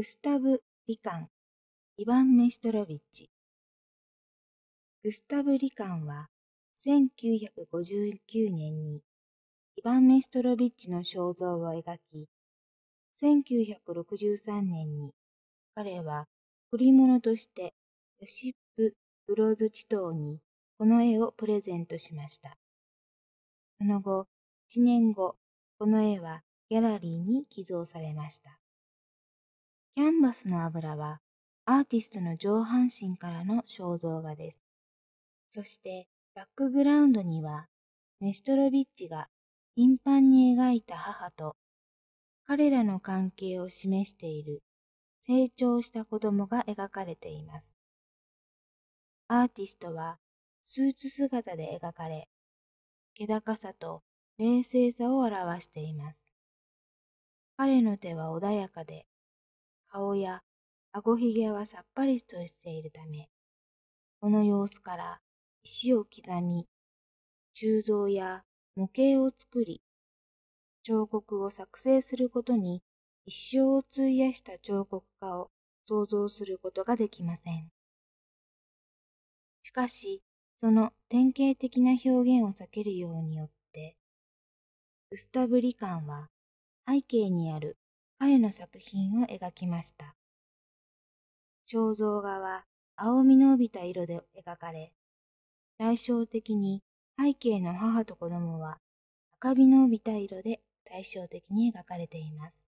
グスタブ・リカン、イヴァン・メシュトロヴィッチ。グスタブ・リカンは1959年にイヴァン・メシュトロヴィッチの肖像を描き、1963年に彼は贈り物としてヨシップ・ブロズチトーにこの絵をプレゼントしました。その後、1年後、この絵はギャラリーに寄贈されました。キャンバスの油はアーティストの上半身からの肖像画です。そしてバックグラウンドにはメシュトロヴィッチが頻繁に描いた母と彼らの関係を示している成長した子供が描かれています。アーティストはスーツ姿で描かれ、気高さと冷静さを表しています。彼の手は穏やかで、顔や顎ひげはさっぱりとしているため、この様子から石を刻み、鋳造や模型を作り、彫刻を作成することに一生を費やした彫刻家を想像することができません。しかし、その典型的な表現を避けるようによって、グスタブ・リカンは背景にある彼の作品を描きました。肖像画は青みの帯びた色で描かれ、対照的に背景の母と子供は赤みの帯びた色で対照的に描かれています。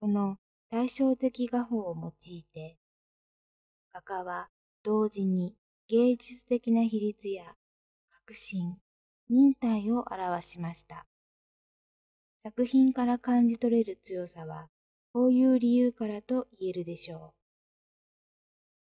この対照的画法を用いて、画家は同時に芸術的な比率や革新、忍耐を表しました。作品から感じ取れる強さは、こういう理由からと言えるでしょう。